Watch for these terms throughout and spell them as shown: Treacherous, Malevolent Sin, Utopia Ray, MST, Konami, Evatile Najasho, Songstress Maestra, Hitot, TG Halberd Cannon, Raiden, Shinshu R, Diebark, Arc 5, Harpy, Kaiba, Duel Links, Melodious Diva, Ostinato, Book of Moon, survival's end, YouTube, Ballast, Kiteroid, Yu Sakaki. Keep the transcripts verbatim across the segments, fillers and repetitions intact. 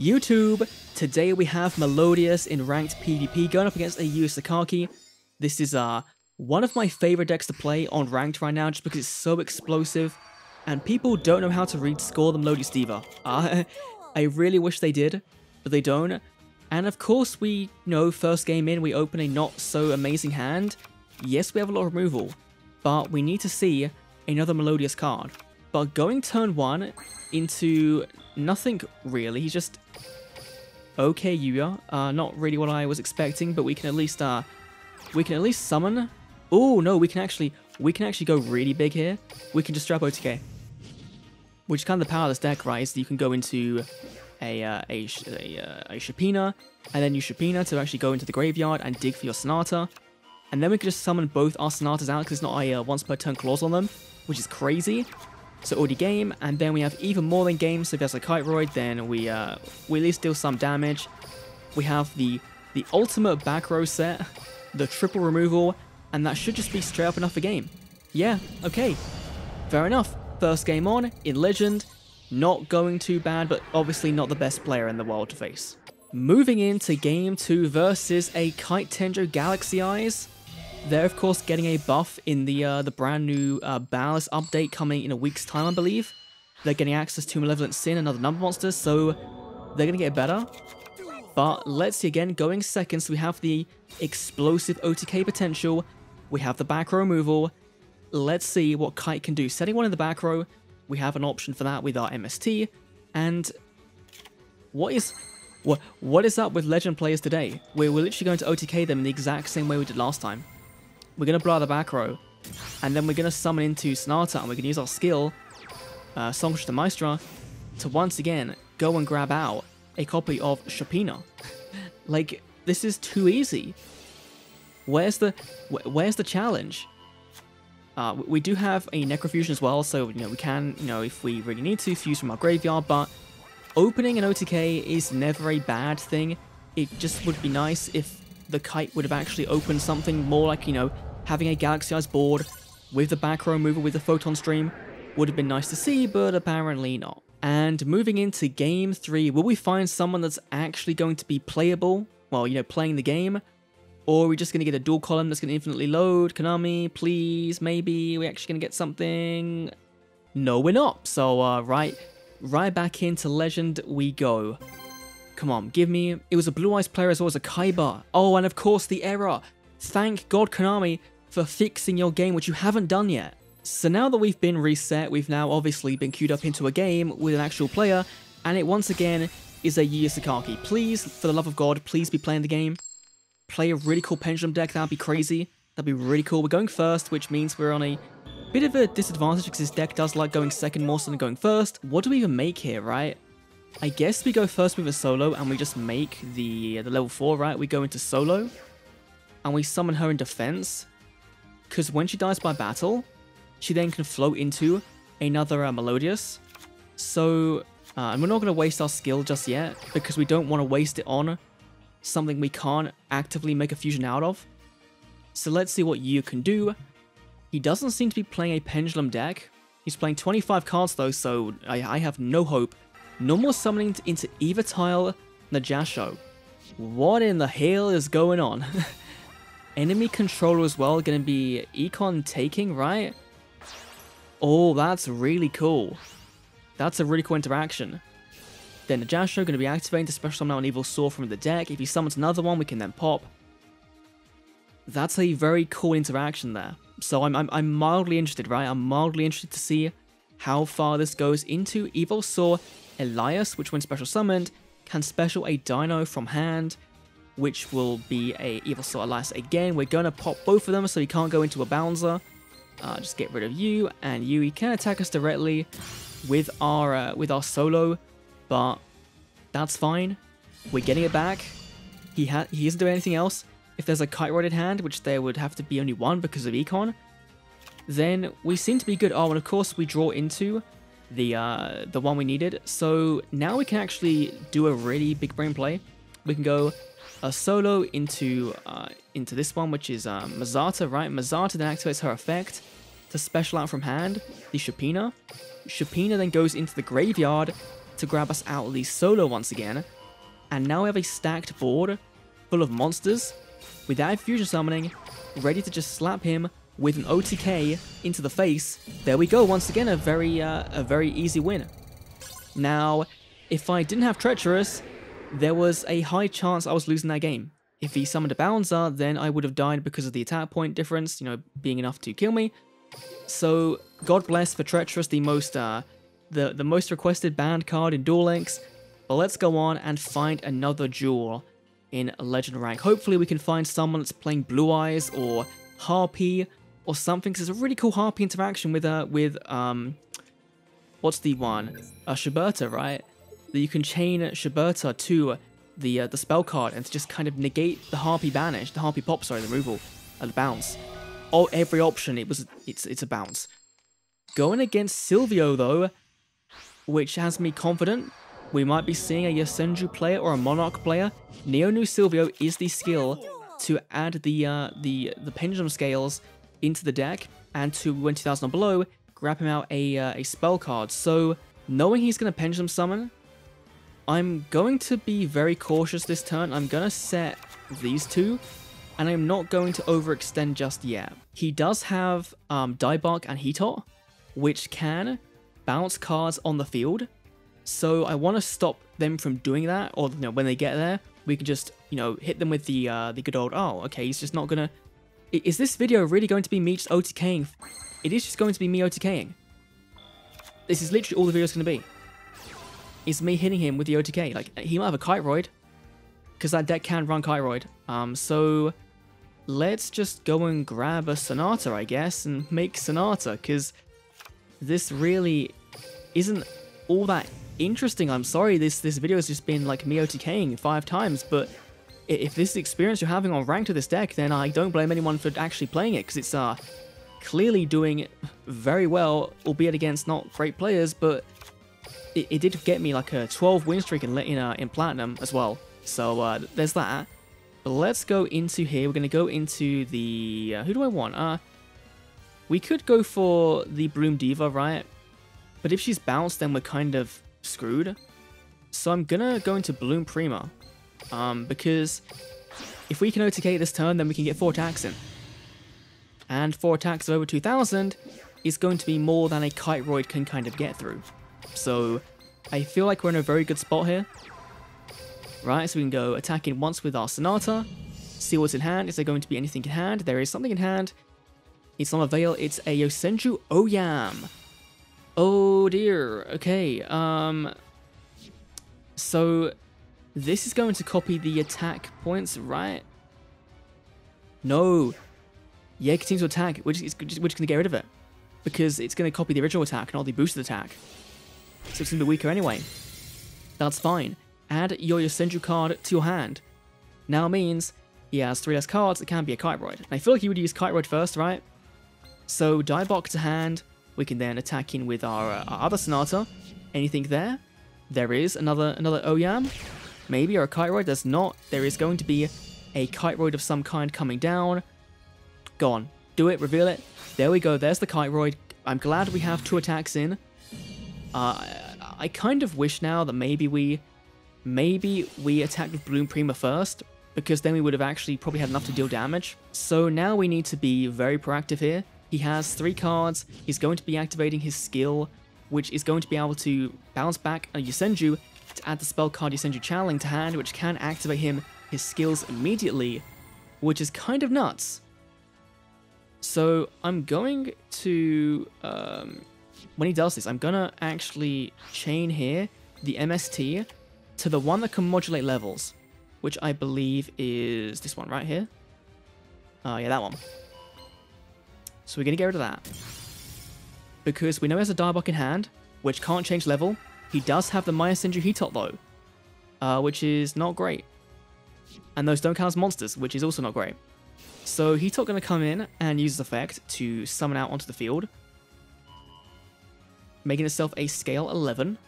YouTube, today we have Melodious in ranked PvP going up against a Yu Sakaki. This is uh, one of my favorite decks to play on ranked right now just because it's so explosive and people don't know how to read score the Melodious Diva. Uh, I really wish they did, but they don't. And of course we you know first game in we open a not so amazing hand. Yes, we have a lot of removal, but we need to see another Melodious card. But going turn one into nothing really, he's just okay Yuya. Uh, not really what I was expecting, but we can at least uh, we can at least summon. Oh no, we can actually we can actually go really big here. We can just strap O T K, which is kind of the power of this deck, right? Is that you can go into a uh, a a, uh, a Shapina, and then you Shapina to actually go into the graveyard and dig for your Sonata, and then we can just summon both our Sonatas out because it's not a uh, once per turn clause on them, which is crazy. So already game, and then we have even more than game, so if there's a Kiteroid, then we uh, we at least deal some damage. We have the, the ultimate back row set, the triple removal, and that should just be straight up enough for game. Yeah, okay, fair enough. First game on, in Legend, not going too bad, but obviously not the best player in the world to face. Moving into game two versus a Kite Tenjo Galaxy Eyes. They're of course getting a buff in the uh, the brand new uh, Ballast update coming in a week's time, I believe. They're getting access to Malevolent Sin and other number monsters, so they're going to get better. But let's see again, going second, so we have the explosive O T K potential. We have the back row removal. Let's see what Kite can do. Setting one in the back row, we have an option for that with our M S T. And what is... What, what is up with Legend players today? We're, we're literally going to O T K them in the exact same way we did last time. We're going to blow out the back row, and then we're going to summon into Sonata, and we're going to use our skill, uh, Songstress Maestra, to once again go and grab out a copy of Shapina. Like, this is too easy. Where's the wh where's the challenge? Uh, we do have a Necrofusion as well, so you know we can, you know, if we really need to, fuse from our graveyard, but opening an O T K is never a bad thing. It just would be nice if the Kite would have actually opened something more like, you know, having a Galaxy Eyes board with the back row mover with the photon stream would have been nice to see, but apparently not. And moving into game three, will we find someone that's actually going to be playable? Well, you know, playing the game, or are we just going to get a dual column that's going to infinitely load? Konami, please, maybe we're actually going to get something. No, we're not. So, uh, right, right back into Legend we go. Come on, give me... It was a Blue Eyes player as well as a Kaiba. Oh, and of course the error. Thank God, Konami, for fixing your game, which you haven't done yet. So now that we've been reset, we've now obviously been queued up into a game with an actual player, and it once again is a Yu Sakaki. Please, for the love of God, please be playing the game. Play a really cool Pendulum deck, that'd be crazy. That'd be really cool. We're going first, which means we're on a bit of a disadvantage because this deck does like going second more so than going first. What do we even make here, right? I guess we go first with a solo, and we just make the the level four, right? We go into solo, and we summon her in defense, because when she dies by battle, she then can float into another uh, Melodious. So, uh, and we're not going to waste our skill just yet, because we don't want to waste it on something we can't actively make a fusion out of. So let's see what Yu can do. He doesn't seem to be playing a Pendulum deck. He's playing twenty-five cards though, so I, I have no hope. No more summoning into Evatile Najasho. What in the hell is going on? Enemy controller as well, gonna be Econ taking, right? Oh, that's really cool. That's a really cool interaction. Then Najasho gonna be activating to special summon out an evil sword from the deck. If he summons another one, we can then pop. That's a very cool interaction there. So I'm, I'm, I'm mildly interested, right? I'm mildly interested to see how far this goes into evil sword Elias, which when special summoned, can special a dino from hand, which will be a evil sword Elias again. We're going to pop both of them so he can't go into a bouncer. Uh, just get rid of you, and you, he can attack us directly with our uh, with our solo, but that's fine. We're getting it back. He, ha he isn't doing anything else. If there's a Kiteroid in hand, which there would have to be only one because of Econ, then we seem to be good. Oh, and of course we draw into the uh, the one we needed. So now we can actually do a really big brain play. We can go a solo into uh, into this one, which is uh, Mazata, right? Mazata then activates her effect to special out from hand, the Shapina. Shapina then goes into the graveyard to grab us out of the solo once again, and now we have a stacked board full of monsters without fusion summoning, ready to just slap him with an O T K into the face. There we go, once again a very uh, a very easy win. Now, if I didn't have Treacherous, there was a high chance I was losing that game. If he summoned a bouncer, then I would have died because of the attack point difference, you know, being enough to kill me. So, God bless for Treacherous, the most uh, the, the most requested banned card in Duel Links. But let's go on and find another jewel in Legend Rank. Hopefully we can find someone that's playing Blue Eyes or Harpy or something, because there's a really cool Harpy interaction with, uh, with um, what's the one? Uh, Schubert, right? That you can chain Schubert to the uh, the spell card and to just kind of negate the Harpy banish, the Harpy pop, sorry, the removal, and the bounce. Oh, every option, it was, it's, it's a bounce. Going against Silvio though, which has me confident. We might be seeing a Yosenju player or a Monarch player. Neonu Silvio is the skill to add the uh, the the pendulum scales into the deck and to win two thousand or below, grab him out a uh, a spell card. So knowing he's going to pendulum summon, I'm going to be very cautious this turn. I'm going to set these two, and I'm not going to overextend just yet. He does have um, Diebark and Hitot, which can bounce cards on the field. So I want to stop them from doing that, or you know, when they get there, we can just you know hit them with the uh, the good old, oh, okay, he's just not going to... Is this video really going to be me just O T K-ing? It is just going to be me O T K-ing. This is literally all the video's going to be. It's me hitting him with the O T K. Like, he might have a Kiteroid, because that deck can run Kiteroid. Um, so let's just go and grab a Sonata, I guess, and make Sonata, because this really isn't all that interesting. I'm sorry, this this video has just been like me O T K-ing five times, but if this is the experience you're having on ranked to this deck, then I don't blame anyone for actually playing it, because it's uh clearly doing very well, albeit against not great players, but It, it did get me like a twelve win streak in in, uh, in platinum as well, so uh, there's that. But let's go into here. We're gonna go into the uh, who do I want? Uh, we could go for the Bloom Diva, right? But if she's bounced, then we're kind of screwed. So I'm gonna go into Bloom Prima, um, because if we can O T K this turn, then we can get four attacks in, and four attacks of over two thousand is going to be more than a Kiteroid can kind of get through. So I feel like we're in a very good spot here. Right, so we can go attacking once with our Sonata, see what's in hand. Is there going to be anything in hand? There is something in hand. It's not a Veil, it's a Yosenju Oyam. Oh dear, okay. Um. So this is going to copy the attack points, right? No. Yeah, it continues to attack, which is, we're just going to get rid of it, because it's going to copy the original attack, not the boosted attack. So it's going to be weaker anyway. That's fine. Add your Yosenju card to your hand. Now means he has three less cards. It can be a Kiteroid. I feel like he would use Kiteroid first, right? So Diebark to hand. We can then attack in with our, uh, our other Sonata. Anything there? There is another another Oyam. Maybe, or a Kiteroid. There's not. There is going to be a Kiteroid of some kind coming down. Go on. Do it. Reveal it. There we go. There's the Kiteroid. I'm glad we have two attacks in. Uh, I kind of wish now that maybe we, maybe we attacked with Bloom Prima first, because then we would have actually probably had enough to deal damage. So now we need to be very proactive here. He has three cards. He's going to be activating his skill, which is going to be able to bounce back a Yosenju to add the spell card Yosenju Channeling to hand, which can activate him his skills immediately, which is kind of nuts. So I'm going to... Um, When he does this, I'm gonna actually chain here the M S T to the one that can modulate levels, which I believe is this one right here. Oh, uh, yeah, that one. So we're gonna get rid of that, because we know he has a Diebark in hand, which can't change level. He does have the Maya Sendry Hitot though, uh, which is not great. And those don't count as monsters, which is also not great. So Hitot gonna come in and use his effect to summon out onto the field, making itself a scale eleven,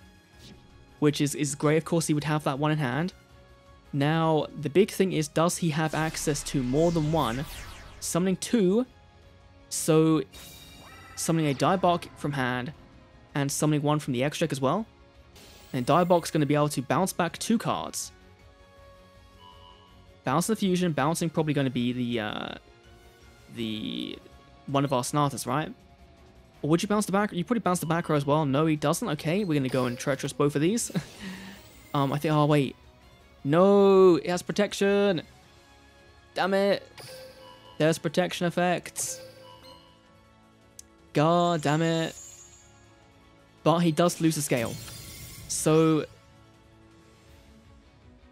which is, is great. Of course, he would have that one in hand. Now, the big thing is, does he have access to more than one? Summoning two, so summoning a Diebark from hand, and summoning one from the extra deck as well. And Diebark's going to be able to bounce back two cards. Bounce the fusion. Bouncing probably going to be the uh, the one of our Sonatas, right? Or would you bounce the back? You probably bounce the back row as well. No, he doesn't. Okay, we're going to go and Treacherous both of these. um, I think... Oh, wait. No! It has protection! Damn it! There's protection effects. God damn it. But he does lose a scale. So...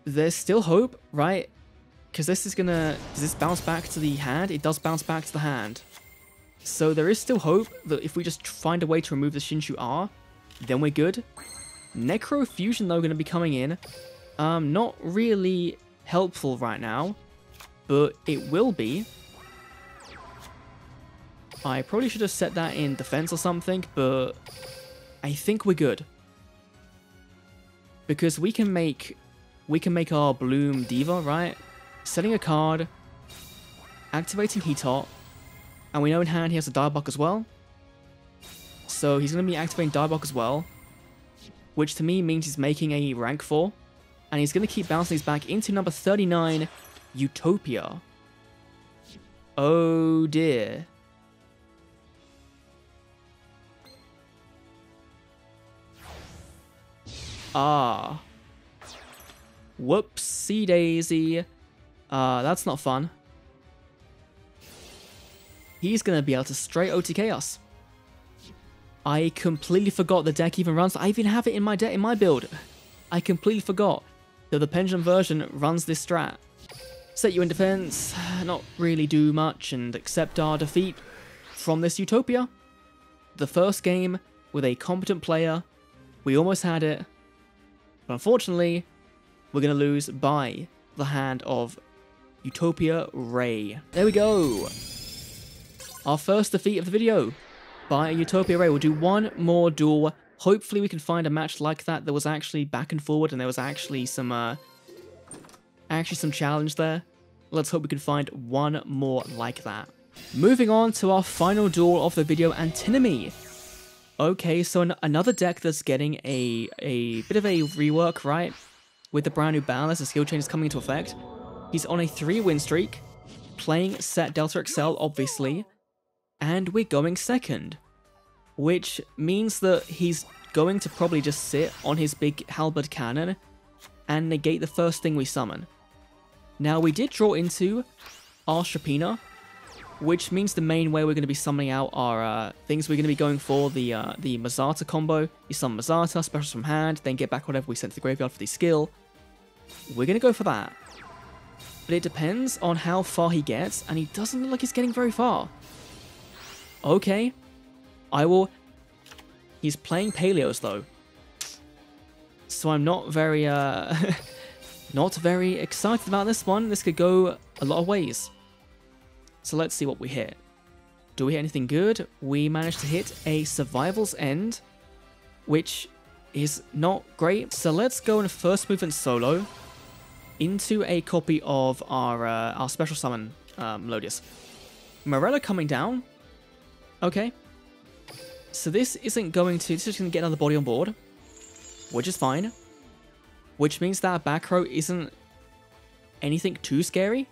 there's still hope, right? Because this is gonna... Does this bounce back to the hand? It does bounce back to the hand. So there is still hope that if we just find a way to remove the Shinshu R, then we're good. Necrofusion, though, gonna be coming in. Um, not really helpful right now, but it will be. I probably should have set that in defense or something, but I think we're good. Because we can make... We can make our Bloom Diva, right? Setting a card, activating Hitot, and we know in hand he has a Diebark as well. So he's going to be activating Diebark as well, which to me means he's making a rank four, and he's going to keep bouncing these back into number thirty-nine, Utopia. Oh dear. Ah. Whoopsie daisy. Uh, that's not fun. He's going to be able to straight O T K us. I completely forgot the deck even runs. I even have it in my deck, in my build. I completely forgot that the Pendulum version runs this strat. Set you in defense, not really do much, and accept our defeat from this Utopia. The first game with a competent player. We almost had it. But unfortunately... we're going to lose by the hand of Utopia Ray. There we go. Our first defeat of the video by Utopia Ray. We'll do one more duel. Hopefully we can find a match like that. There was actually back and forward and there was actually some uh, actually some challenge there. Let's hope we can find one more like that. Moving on to our final duel of the video, Antinomy. Okay, so an another deck that's getting a, a bit of a rework, right? With the brand new Ballast and skill changes coming into effect. He's on a three win streak, playing set Delta X L, obviously, and we're going second, which means that he's going to probably just sit on his big Halberd Cannon and negate the first thing we summon. Now, we did draw into our Shapina, which means the main way we're going to be summoning out are uh, things we're going to be going for, the uh, the Mazata combo. You summon Mazata, specials from hand, then get back whatever we sent to the graveyard for the skill. We're going to go for that. But it depends on how far he gets, and he doesn't look like he's getting very far. Okay. I will... He's playing Paleos, though. So I'm not very... Uh, not very excited about this one. This could go a lot of ways. So let's see what we hit. Do we hit anything good? We managed to hit a Survival's End, which is not great. So let's go and first move in solo into a copy of our uh, our special summon, uh, Melodious. Mirella coming down. Okay. So this isn't going to... This is going to get another body on board, which is fine. Which means that our back row isn't anything too scary,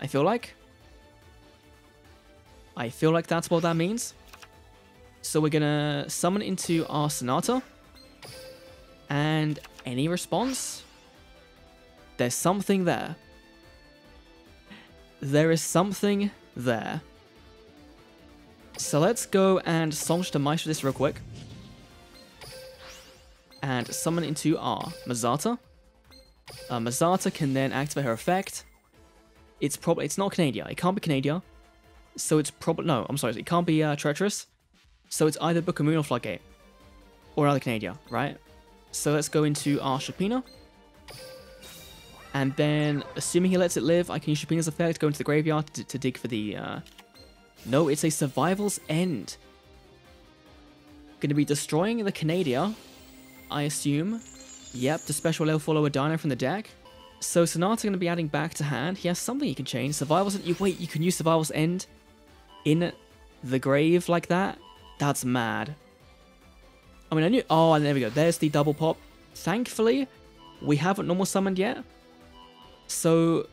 I feel like. I feel like that's what that means. So we're gonna summon into our Sonata. And any response? There's something there. There is something there. So let's go and Songstress Maestra this real quick. And summon into our Mazata. Uh, Mazata can then activate her effect. It's probably... It's not Canadia. It can't be Canadia. So it's probably... No, I'm sorry. It can't be uh, Treacherous. So it's either Book of Moon or Floodgate. Or another Canadia, right? So let's go into our Shapina. And then, assuming he lets it live, I can use Shapina's effect, go into the graveyard to, to dig for the... Uh... No, it's a Survival's End. Going to be destroying the Canadia, I assume. Yep, the special level follower Dino from the deck. So Sonata going to be adding back to hand. He has something he can change. Survival's End. You, wait, you can use Survival's End in the grave like that? That's mad. I mean, I knew... Oh, and there we go. There's the double pop. Thankfully, we haven't normal summoned yet. So,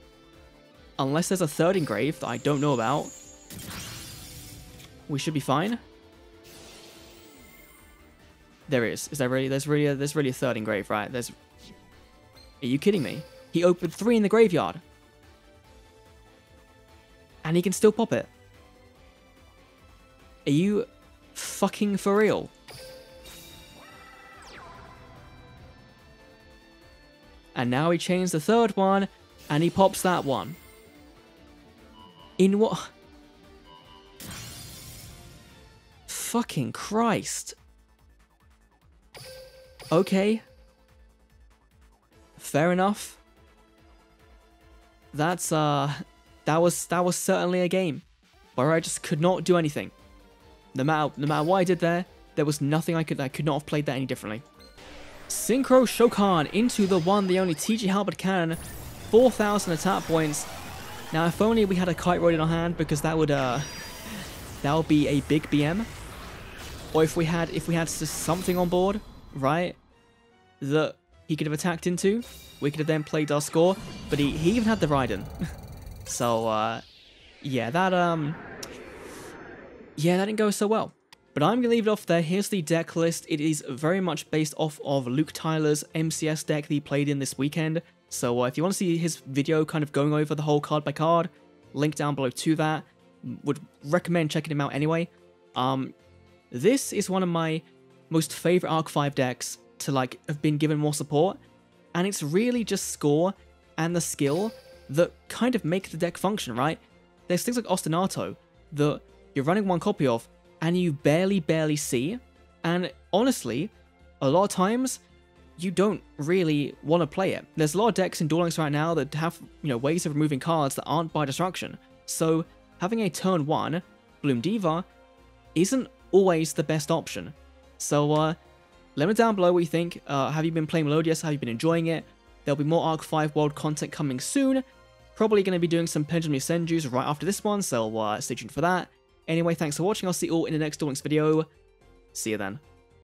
unless there's a third engrave that I don't know about, we should be fine. There is. Is there really? There's really a, there's really a third engrave, right? There's... Are you kidding me? He opened three in the graveyard. And he can still pop it. Are you fucking for real? And now he changed the third one, and he pops that one. In what? Fucking Christ. Okay. Fair enough. That's, uh... That was that was certainly a game where I just could not do anything. No matter no matter what I did there, there was nothing I could I could not have played that any differently. Synchro Shokan into the one, the only T G Halberd Cannon, four thousand attack points. Now, if only we had a Kiteroid in our hand, because that would uh that would be a big B M. Or if we had if we had just something on board, right, that he could have attacked into, we could have then played our score. But he he even had the Raiden. So, uh, yeah, that, um, yeah, that didn't go so well. But I'm going to leave it off there. Here's the deck list. It is very much based off of Luke Tyler's M C S deck that he played in this weekend. So, uh, if you want to see his video kind of going over the whole card by card, link down below to that. Would recommend checking him out anyway. Um, this is one of my most favorite Arc five decks to, like, have been given more support. And it's really just score and the skill that kind of make the deck function, right? There's things like Ostinato that you're running one copy of and you barely, barely see. And honestly, a lot of times, you don't really want to play it. There's a lot of decks in Duel Links right now that have, you know, ways of removing cards that aren't by destruction. So having a turn one Bloom Diva isn't always the best option. So uh, let me know down below what you think. Uh, have you been playing Melodious? Have you been enjoying it? There'll be more Arc five World content coming soon. Probably going to be doing some Pendulum Yosenjus right after this one, so uh, stay tuned for that. Anyway, thanks for watching. I'll see you all in the next Duel Links video. See you then.